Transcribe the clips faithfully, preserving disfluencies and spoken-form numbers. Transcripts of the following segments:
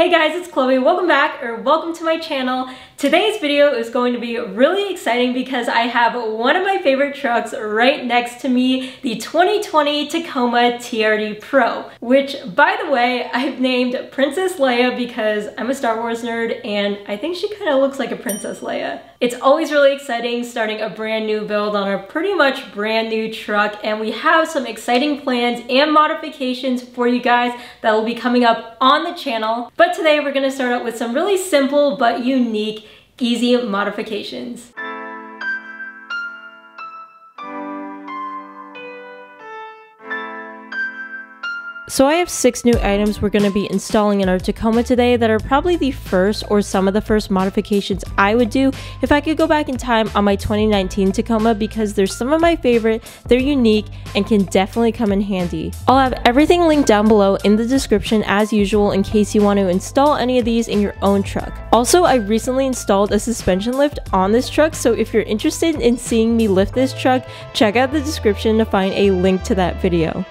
Hey guys, it's Chloe. Welcome back, or welcome to my channel. Today's video is going to be really exciting because I have one of my favorite trucks right next to me, the twenty twenty Tacoma T R D Pro, which, by the way, I've named Princess Leia because I'm a Star Wars nerd and I think she kind of looks like a Princess Leia. It's always really exciting starting a brand new build on a pretty much brand new truck, and we have some exciting plans and modifications for you guys that will be coming up on the channel. But today we're going to start out with some really simple but unique, easy modifications. So I have six new items we're going to be installing in our Tacoma today that are probably the first or some of the first modifications I would do if I could go back in time on my twenty nineteen Tacoma, because they're some of my favorite, they're unique, and can definitely come in handy. I'll have everything linked down below in the description as usual in case you want to install any of these in your own truck. Also, I recently installed a suspension lift on this truck, so if you're interested in seeing me lift this truck, check out the description to find a link to that video.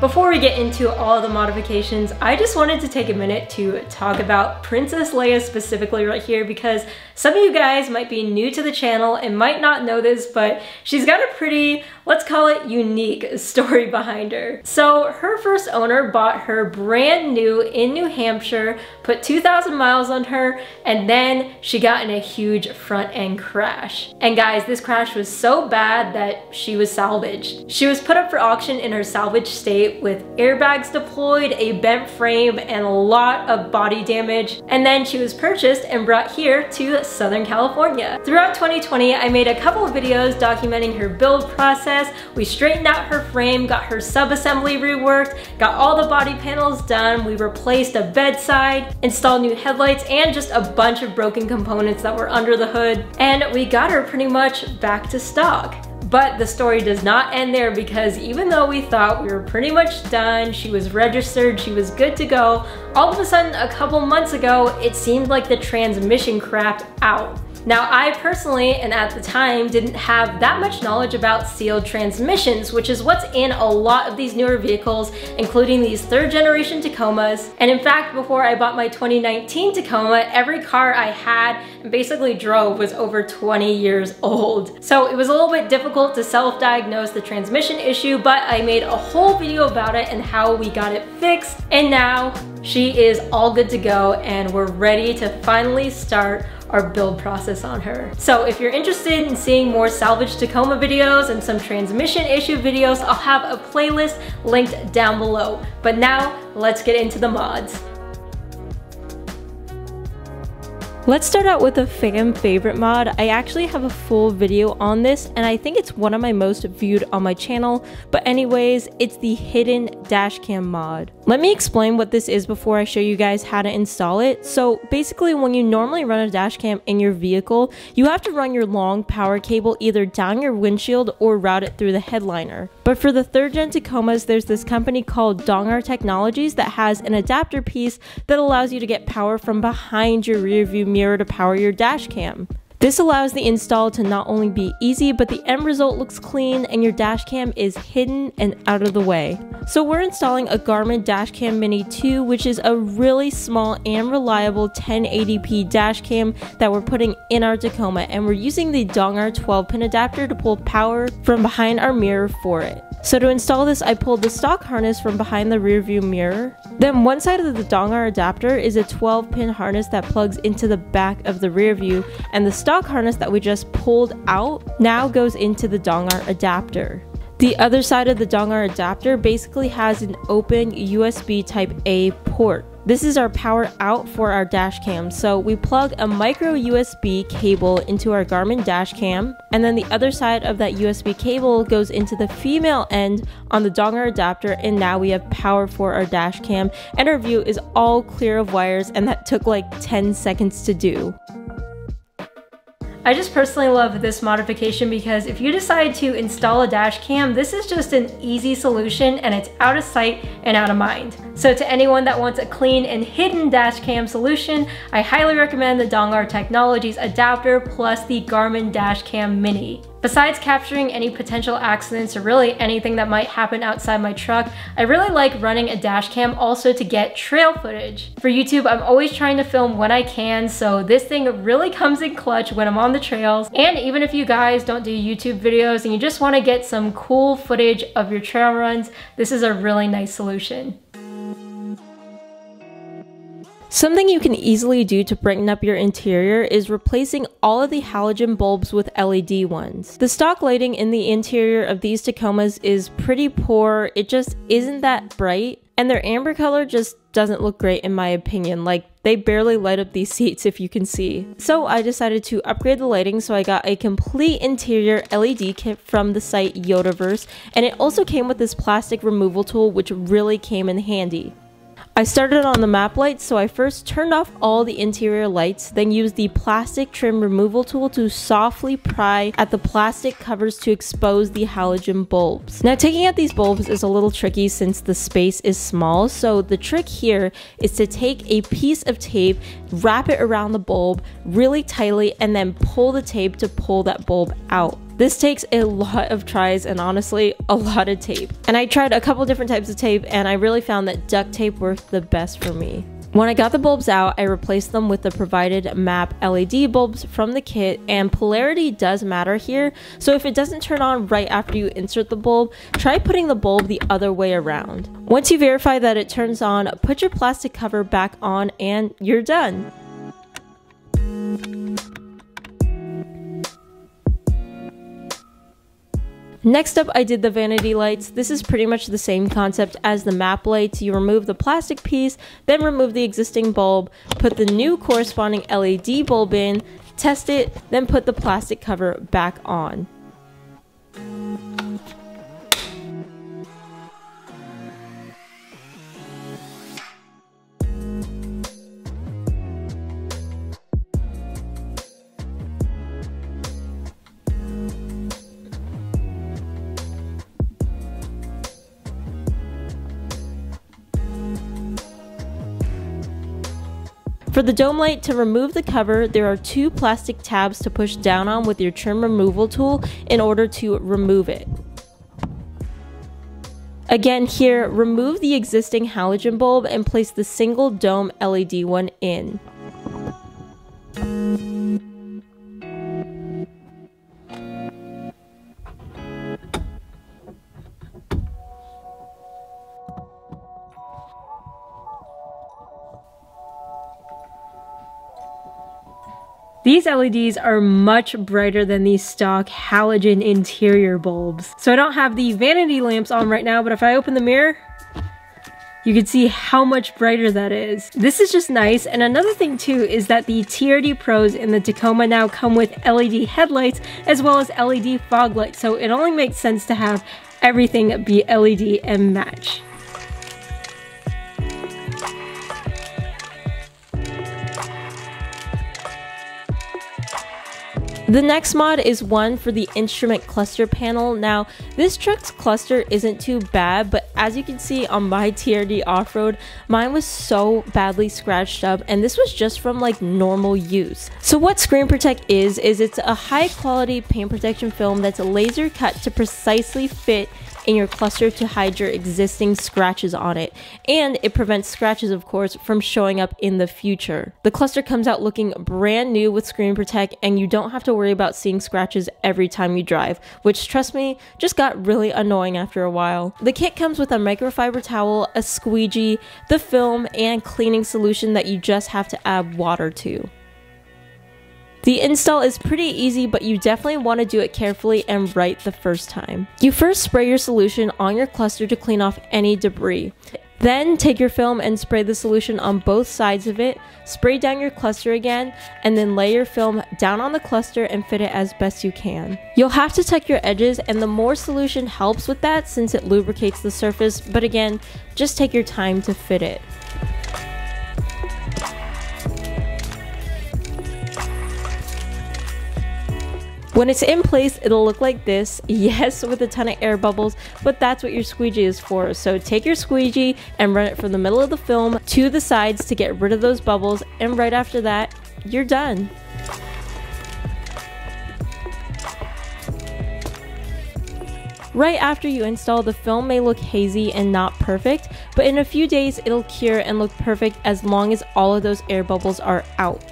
Before we get into all the modifications, I just wanted to take a minute to talk about Princess Leia specifically right here, because some of you guys might be new to the channel and might not know this, but she's got a pretty, let's call it unique, story behind her. So her first owner bought her brand new in New Hampshire, put two thousand miles on her, and then she got in a huge front end crash. And guys, this crash was so bad that she was salvaged. She was put up for auction in her salvage state, with airbags deployed, a bent frame, and a lot of body damage. And then she was purchased and brought here to Southern California. Throughout twenty twenty, I made a couple of videos documenting her build process. We straightened out her frame, got her sub-assembly reworked, got all the body panels done, we replaced a bedside, installed new headlights, and just a bunch of broken components that were under the hood. And we got her pretty much back to stock. But the story does not end there, because even though we thought we were pretty much done, she was registered, she was good to go, all of a sudden a couple months ago, it seemed like the transmission crapped out. Now, I personally, and at the time, didn't have that much knowledge about sealed transmissions, which is what's in a lot of these newer vehicles, including these third generation Tacomas. And in fact, before I bought my twenty nineteen Tacoma, every car I had and basically drove was over twenty years old. So it was a little bit difficult to self-diagnose the transmission issue, but I made a whole video about it and how we got it fixed. And now she is all good to go, and we're ready to finally start our build process on her. So if you're interested in seeing more salvage Tacoma videos and some transmission issue videos, I'll have a playlist linked down below. But now let's get into the mods. Let's start out with a fan favorite mod. I actually have a full video on this, and I think it's one of my most viewed on my channel. But anyways, it's the hidden dash cam mod. Let me explain what this is before I show you guys how to install it. So basically, when you normally run a dash cam in your vehicle, you have to run your long power cable either down your windshield or route it through the headliner. But for the third gen Tacomas, there's this company called Dongar Technologies that has an adapter piece that allows you to get power from behind your rear view mirror mirror to power your dash cam. This allows the install to not only be easy, but the end result looks clean and your dash cam is hidden and out of the way. So we're installing a Garmin Dash Cam Mini two, which is a really small and reliable ten eighty p dash cam that we're putting in our Tacoma, and we're using the Dongar twelve pin adapter to pull power from behind our mirror for it. So to install this, I pulled the stock harness from behind the rear view mirror. Then one side of the Dongar adapter is a twelve pin harness that plugs into the back of the rear view, and the stock harness that we just pulled out now goes into the Dongar adapter. The other side of the Dongar adapter basically has an open U S B type A port. This is our power out for our dash cam, so we plug a micro U S B cable into our Garmin dash cam, and then the other side of that U S B cable goes into the female end on the Dongar adapter, and now we have power for our dash cam, and our view is all clear of wires, and that took like ten seconds to do. I just personally love this modification because if you decide to install a dash cam, this is just an easy solution, and it's out of sight and out of mind. So to anyone that wants a clean and hidden dash cam solution, I highly recommend the Dongar Technologies adapter plus the Garmin Dash Cam Mini. Besides capturing any potential accidents or really anything that might happen outside my truck, I really like running a dash cam also to get trail footage. For YouTube, I'm always trying to film when I can, so this thing really comes in clutch when I'm on the trails. And even if you guys don't do YouTube videos and you just want to get some cool footage of your trail runs, this is a really nice solution. Something you can easily do to brighten up your interior is replacing all of the halogen bulbs with L E D ones. The stock lighting in the interior of these Tacomas is pretty poor, it just isn't that bright, and their amber color just doesn't look great in my opinion, like they barely light up these seats if you can see. So I decided to upgrade the lighting, so I got a complete interior L E D kit from the site Yotaverse, and it also came with this plastic removal tool which really came in handy. I started on the map lights, so I first turned off all the interior lights, then used the plastic trim removal tool to softly pry at the plastic covers to expose the halogen bulbs. Now taking out these bulbs is a little tricky since the space is small, so the trick here is to take a piece of tape, wrap it around the bulb really tightly, and then pull the tape to pull that bulb out. This takes a lot of tries and honestly, a lot of tape. And I tried a couple different types of tape and I really found that duct tape worked the best for me. When I got the bulbs out, I replaced them with the provided map L E D bulbs from the kit, and polarity does matter here, so if it doesn't turn on right after you insert the bulb, try putting the bulb the other way around. Once you verify that it turns on, put your plastic cover back on and you're done. Next up, I did the vanity lights. This is pretty much the same concept as the map lights. You remove the plastic piece, then remove the existing bulb, put the new corresponding L E D bulb in, test it, then put the plastic cover back on. For the dome light, to remove the cover, there are two plastic tabs to push down on with your trim removal tool in order to remove it. Again here, remove the existing halogen bulb and place the single dome L E D one in. These L E Ds are much brighter than these stock halogen interior bulbs. So I don't have the vanity lamps on right now, but if I open the mirror, you can see how much brighter that is. This is just nice, and another thing too is that the T R D Pros in the Tacoma now come with L E D headlights as well as L E D fog lights, so it only makes sense to have everything be L E D and match. The next mod is one for the instrument cluster panel. Now, this truck's cluster isn't too bad, but as you can see on my T R D off-road, mine was so badly scratched up, and this was just from like normal use. So what Screen Protech is, is it's a high quality paint protection film that's laser cut to precisely fit in your cluster to hide your existing scratches on it, and it prevents scratches, of course, from showing up in the future. The cluster comes out looking brand new with Screen Protech, and you don't have to worry about seeing scratches every time you drive, which, trust me, just got really annoying after a while. The kit comes with a microfiber towel, a squeegee, the film, and cleaning solution that you just have to add water to. The install is pretty easy, but you definitely want to do it carefully and right the first time. You first spray your solution on your cluster to clean off any debris. Then take your film and spray the solution on both sides of it, spray down your cluster again, and then lay your film down on the cluster and fit it as best you can. You'll have to tuck your edges, and the more solution helps with that since it lubricates the surface, but again, just take your time to fit it. When it's in place, it'll look like this, yes, with a ton of air bubbles, but that's what your squeegee is for. So take your squeegee and run it from the middle of the film to the sides to get rid of those bubbles, and right after that, you're done. Right after you install, the film may look hazy and not perfect, but in a few days it'll cure and look perfect as long as all of those air bubbles are out.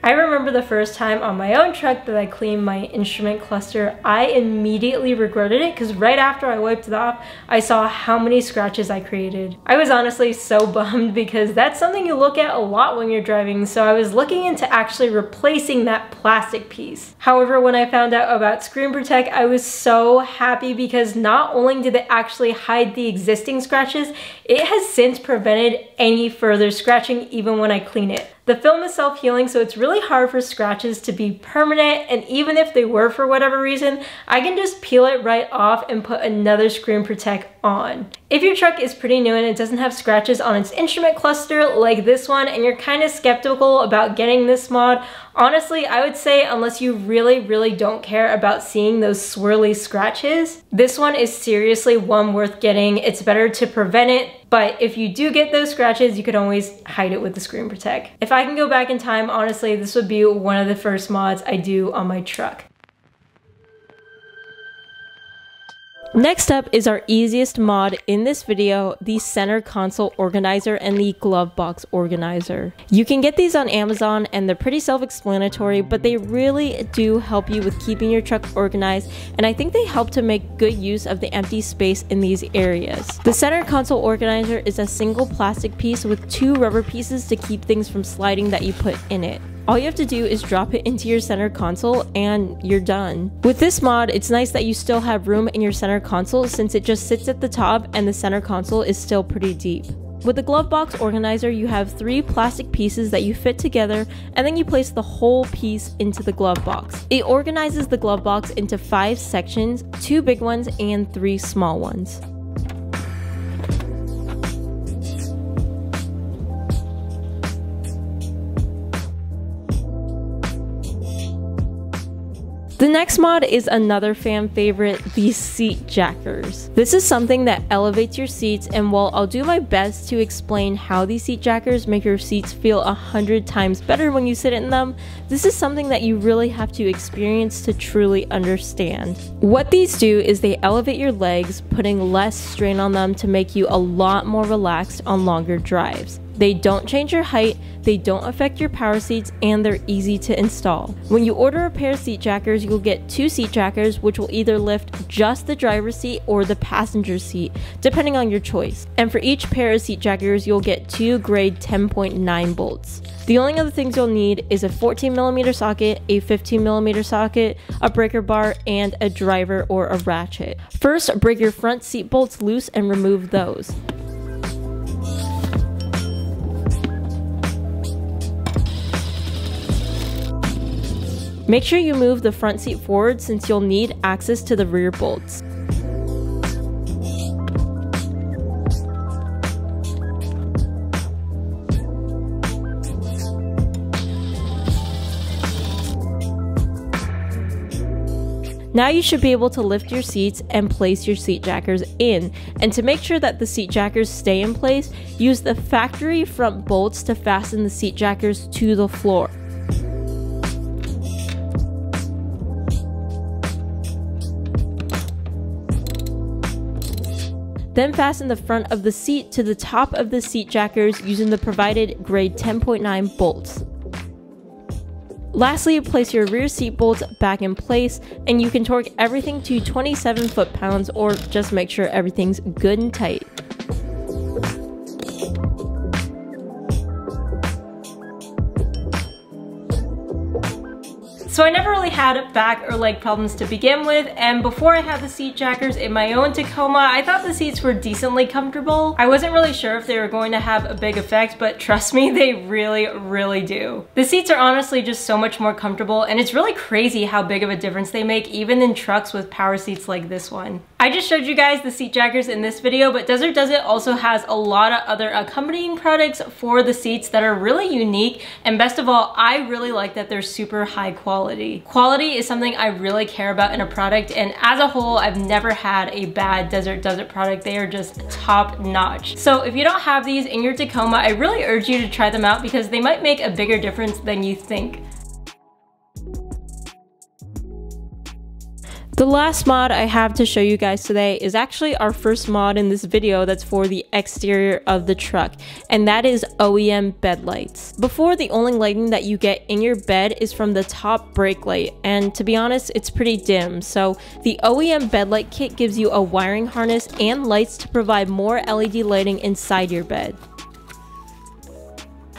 I remember the first time on my own truck that I cleaned my instrument cluster, I immediately regretted it because right after I wiped it off, I saw how many scratches I created. I was honestly so bummed because that's something you look at a lot when you're driving, so I was looking into actually replacing that plastic piece. However, when I found out about Screen Protech, I was so happy because not only did it actually hide the existing scratches, it has since prevented any further scratching even when I clean it. The film is self-healing, so it's really hard for scratches to be permanent, and even if they were for whatever reason, I can just peel it right off and put another Screen Protech on. If your truck is pretty new and it doesn't have scratches on its instrument cluster like this one, and you're kind of skeptical about getting this mod, honestly, I would say unless you really, really don't care about seeing those swirly scratches, this one is seriously one worth getting. It's better to prevent it. But if you do get those scratches, you could always hide it with the Screen Protech. If I can go back in time, honestly, this would be one of the first mods I do on my truck. Next up is our easiest mod in this video, the center console organizer and the glove box organizer. You can get these on Amazon and they're pretty self-explanatory, but they really do help you with keeping your truck organized, and I think they help to make good use of the empty space in these areas. The center console organizer is a single plastic piece with two rubber pieces to keep things from sliding that you put in it. All you have to do is drop it into your center console and you're done. With this mod, it's nice that you still have room in your center console since it just sits at the top and the center console is still pretty deep. With the glove box organizer, you have three plastic pieces that you fit together, and then you place the whole piece into the glove box. It organizes the glove box into five sections, two big ones and three small ones. The next mod is another fan favorite, the seat jackers. This is something that elevates your seats, and while I'll do my best to explain how these seat jackers make your seats feel a hundred times better when you sit in them, this is something that you really have to experience to truly understand. What these do is they elevate your legs, putting less strain on them to make you a lot more relaxed on longer drives. They don't change your height, they don't affect your power seats, and they're easy to install. When you order a pair of seat jackers, you'll get two seat jackers, which will either lift just the driver's seat or the passenger seat, depending on your choice. And for each pair of seat jackers, you'll get two grade ten point nine bolts. The only other things you'll need is a fourteen millimeter socket, a fifteen millimeter socket, a breaker bar, and a driver or a ratchet. First, break your front seat bolts loose and remove those. Make sure you move the front seat forward since you'll need access to the rear bolts. Now you should be able to lift your seats and place your seat jackers in. And to make sure that the seat jackers stay in place, use the factory front bolts to fasten the seat jackers to the floor. Then fasten the front of the seat to the top of the seat jackers using the provided grade ten point nine bolts. Lastly, place your rear seat bolts back in place, and you can torque everything to twenty-seven foot-pounds, or just make sure everything's good and tight. So I never really had back or leg problems to begin with, and before I had the seat jackers in my own Tacoma, I thought the seats were decently comfortable. I wasn't really sure if they were going to have a big effect, but trust me, they really, really do. The seats are honestly just so much more comfortable, and it's really crazy how big of a difference they make even in trucks with power seats like this one. I just showed you guys the seat jackers in this video, but Desert Does It also has a lot of other accompanying products for the seats that are really unique, and best of all, I really like that they're super high quality. Quality is something I really care about in a product, and as a whole, I've never had a bad Desert Does It product. They are just top notch. So if you don't have these in your Tacoma, I really urge you to try them out because they might make a bigger difference than you think. The last mod I have to show you guys today is actually our first mod in this video that's for the exterior of the truck, and that is O E M bed lights. Before, the only lighting that you get in your bed is from the top brake light, and to be honest, it's pretty dim. So the O E M bed light kit gives you a wiring harness and lights to provide more L E D lighting inside your bed.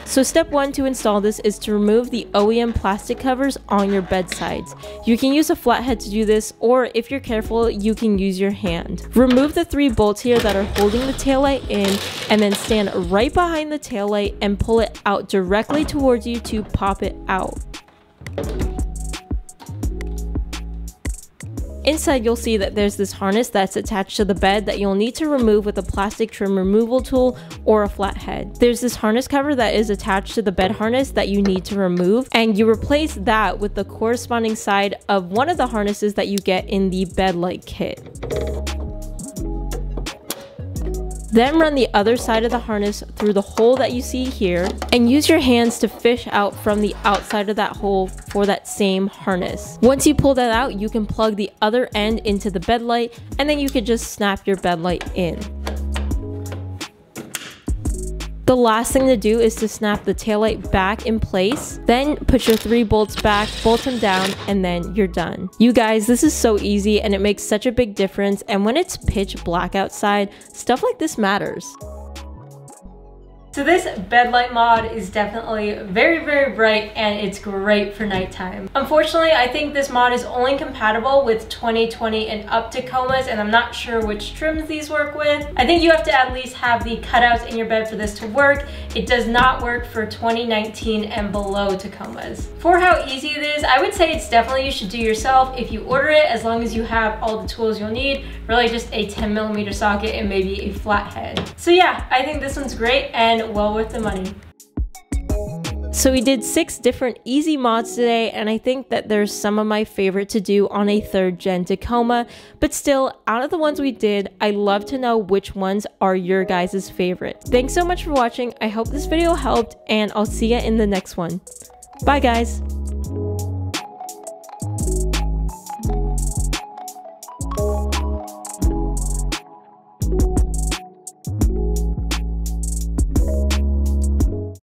So step one to install this is to remove the O E M plastic covers on your bed sides. You can use a flathead to do this, or if you're careful, you can use your hand. Remove the three bolts here that are holding the taillight in, and then stand right behind the taillight and pull it out directly towards you to pop it out. Inside, you'll see that there's this harness that's attached to the bed that you'll need to remove with a plastic trim removal tool or a flathead. There's this harness cover that is attached to the bed harness that you need to remove, and you replace that with the corresponding side of one of the harnesses that you get in the bed light kit. Then run the other side of the harness through the hole that you see here, and use your hands to fish out from the outside of that hole for that same harness. Once you pull that out, you can plug the other end into the bed light, and then you could just snap your bed light in. The last thing to do is to snap the taillight back in place, then put your three bolts back, bolt them down, and then you're done. You guys, this is so easy and it makes such a big difference, and when it's pitch black outside, stuff like this matters. So this bed light mod is definitely very, very bright, and it's great for nighttime. Unfortunately, I think this mod is only compatible with twenty twenty and up Tacomas, and I'm not sure which trims these work with. I think you have to at least have the cutouts in your bed for this to work. It does not work for twenty nineteen and below Tacomas. For how easy it is, I would say it's definitely you should do yourself if you order it, as long as you have all the tools you'll need, really just a ten millimeter socket and maybe a flathead. So yeah, I think this one's great and well worth the money. So we did six different easy mods today, and I think that there's some of my favorite to do on a third gen Tacoma, but still, out of the ones we did, I love to know which ones are your guys' favorite. Thanks so much for watching. I hope this video helped, and I'll see you in the next one. Bye guys.